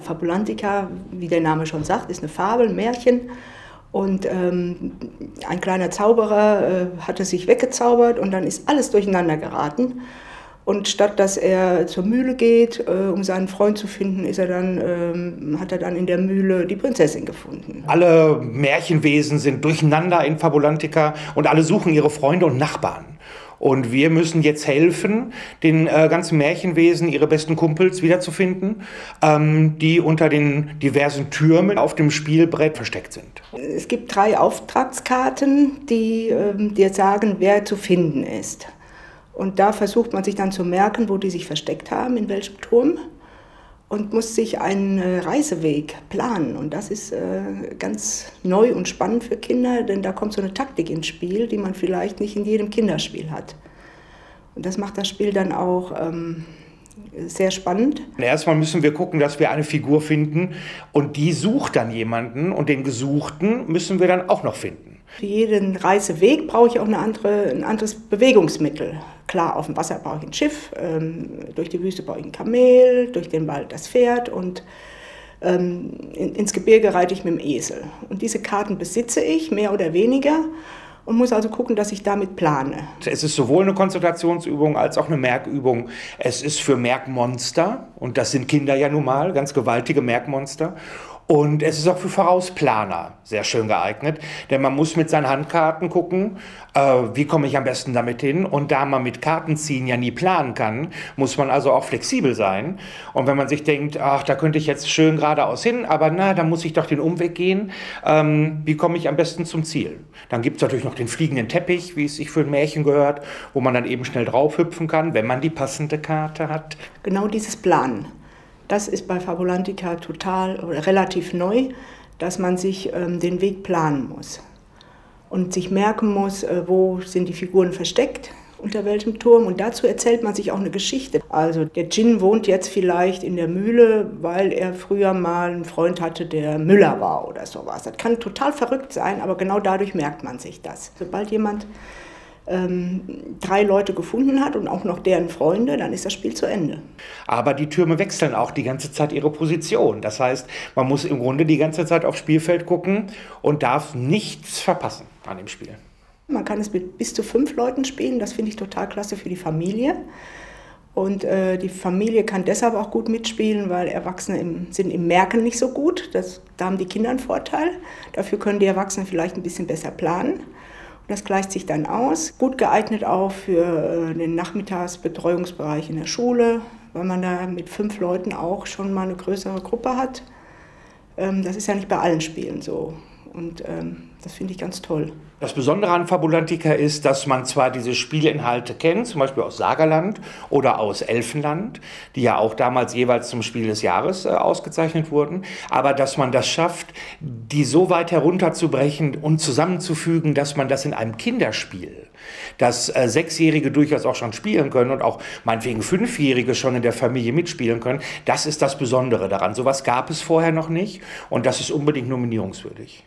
Fabulantica, wie der Name schon sagt, ist eine Fabel, ein Märchen. Und ein kleiner Zauberer hatte sich weggezaubert und dann ist alles durcheinander geraten. Und statt dass er zur Mühle geht, um seinen Freund zu finden, ist er dann, hat er dann in der Mühle die Prinzessin gefunden. Alle Märchenwesen sind durcheinander in Fabulantica und alle suchen ihre Freunde und Nachbarn. Und wir müssen jetzt helfen, den ganzen Märchenwesen ihre besten Kumpels wiederzufinden, die unter den diversen Türmen auf dem Spielbrett versteckt sind. Es gibt 3 Auftragskarten, die dir sagen, wer zu finden ist. Und da versucht man sich dann zu merken, wo die sich versteckt haben, in welchem Turm. Und muss sich einen Reiseweg planen. Und das ist ganz neu und spannend für Kinder, denn da kommt so eine Taktik ins Spiel, die man vielleicht nicht in jedem Kinderspiel hat. Und das macht das Spiel dann auch sehr spannend. Erstmal müssen wir gucken, dass wir eine Figur finden und die sucht dann jemanden und den Gesuchten müssen wir dann auch noch finden. Für jeden Reiseweg brauche ich auch ein anderes Bewegungsmittel. Klar, auf dem Wasser brauche ich ein Schiff, durch die Wüste brauche ich ein Kamel, durch den Wald das Pferd und ins Gebirge reite ich mit dem Esel. Und diese Karten besitze ich, mehr oder weniger. Und muss also gucken, dass ich damit plane. Es ist sowohl eine Konzentrationsübung als auch eine Merkübung. Es ist für Merkmonster, und das sind Kinder ja nun mal, ganz gewaltige Merkmonster. Und es ist auch für Vorausplaner sehr schön geeignet, denn man muss mit seinen Handkarten gucken, wie komme ich am besten damit hin. Und da man mit Kartenziehen ja nie planen kann, muss man also auch flexibel sein. Und wenn man sich denkt, ach, da könnte ich jetzt schön geradeaus hin, aber na, da muss ich doch den Umweg gehen, wie komme ich am besten zum Ziel? Dann gibt es natürlich noch den fliegenden Teppich, wie es sich für ein Märchen gehört, wo man dann eben schnell draufhüpfen kann, wenn man die passende Karte hat. Genau dieses Planen. Das ist bei Fabulantica total oder relativ neu, dass man sich den Weg planen muss und sich merken muss, wo sind die Figuren versteckt, unter welchem Turm. Und dazu erzählt man sich auch eine Geschichte. Also der Djinn wohnt jetzt vielleicht in der Mühle, weil er früher mal einen Freund hatte, der Müller war oder sowas. Das kann total verrückt sein, aber genau dadurch merkt man sich das. Sobald jemand 3 Leute gefunden hat und auch noch deren Freunde, dann ist das Spiel zu Ende. Aber die Türme wechseln auch die ganze Zeit ihre Position. Das heißt, man muss im Grunde die ganze Zeit aufs Spielfeld gucken und darf nichts verpassen an dem Spiel. Man kann es mit bis zu 5 Leuten spielen, das finde ich total klasse für die Familie. Und die Familie kann deshalb auch gut mitspielen, weil Erwachsene sind im Merken nicht so gut. Da haben die Kinder einen Vorteil. Dafür können die Erwachsenen vielleicht ein bisschen besser planen. Das gleicht sich dann aus. Gut geeignet auch für den Nachmittagsbetreuungsbereich in der Schule, weil man da mit 5 Leuten auch schon mal eine größere Gruppe hat. Das ist ja nicht bei allen Spielen so. Und das finde ich ganz toll. Das Besondere an Fabulantica ist, dass man zwar diese Spielinhalte kennt, zum Beispiel aus Sagerland oder aus Elfenland, die ja auch damals jeweils zum Spiel des Jahres ausgezeichnet wurden, aber dass man das schafft, die so weit herunterzubrechen und zusammenzufügen, dass man das in einem Kinderspiel, das 6-Jährige durchaus auch schon spielen können und auch meinetwegen 5-Jährige schon in der Familie mitspielen können, das ist das Besondere daran. Sowas gab es vorher noch nicht und das ist unbedingt nominierungswürdig.